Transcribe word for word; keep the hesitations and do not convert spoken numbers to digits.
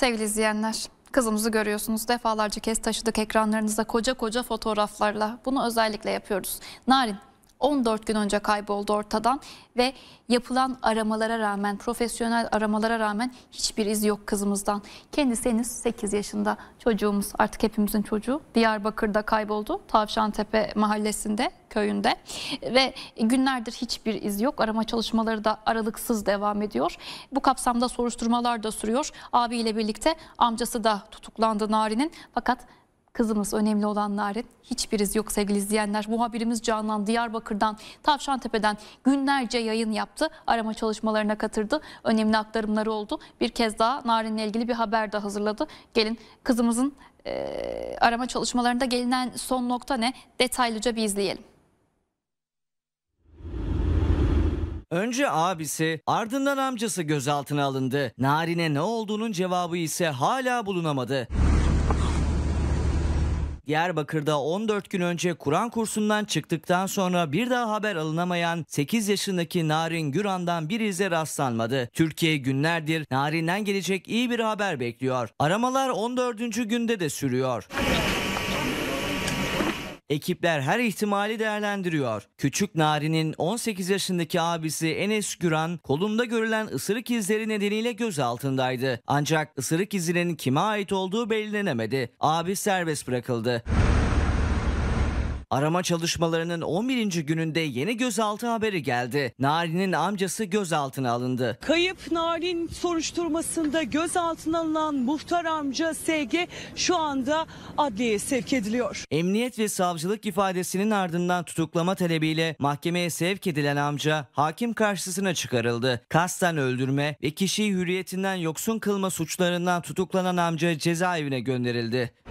Sevgili izleyenler, kızımızı görüyorsunuz, defalarca kez taşıdık ekranlarınıza koca koca fotoğraflarla. Bunu özellikle yapıyoruz. Narin on dört gün önce kayboldu ortadan ve yapılan aramalara rağmen, profesyonel aramalara rağmen hiçbir iz yok kızımızdan. Kendisi henüz sekiz yaşında. Çocuğumuz, artık hepimizin çocuğu, Diyarbakır'da kayboldu. Tavşantepe mahallesinde, köyünde ve günlerdir hiçbir iz yok. Arama çalışmaları da aralıksız devam ediyor. Bu kapsamda soruşturmalar da sürüyor. Abiyle birlikte amcası da tutuklandı Narin'in, fakat kızımız, önemli olan Narin, hiçbir iz yok sevgili izleyenler. Muhabirimiz Canan Diyarbakır'dan, Tavşantepe'den günlerce yayın yaptı. Arama çalışmalarına katıldı. Önemli aktarımları oldu. Bir kez daha Narin'le ilgili bir haber de hazırladı. Gelin kızımızın e, arama çalışmalarında gelinen son nokta ne? Detaylıca bir izleyelim. Önce abisi, ardından amcası gözaltına alındı. Narin'e ne olduğunun cevabı ise hala bulunamadı. Diyarbakır'da on dört gün önce Kur'an kursundan çıktıktan sonra bir daha haber alınamayan sekiz yaşındaki Narin Güran'dan bir ize rastlanmadı. Türkiye günlerdir Narin'den gelecek iyi bir haber bekliyor. Aramalar on dördüncü günde de sürüyor. Ekipler her ihtimali değerlendiriyor. Küçük Narin'in on sekiz yaşındaki abisi Enes Güran, kolunda görülen ısırık izleri nedeniyle gözaltındaydı. Ancak ısırık izinin kime ait olduğu belirlenemedi. Abi serbest bırakıldı. Arama çalışmalarının on birinci gününde yeni gözaltı haberi geldi. Narin'in amcası gözaltına alındı. Kayıp Narin soruşturmasında gözaltına alınan muhtar amca S G şu anda adliyeye sevk ediliyor. Emniyet ve savcılık ifadesinin ardından tutuklama talebiyle mahkemeye sevk edilen amca hakim karşısına çıkarıldı. Kasten öldürme ve kişiyi hürriyetinden yoksun kılma suçlarından tutuklanan amca cezaevine gönderildi.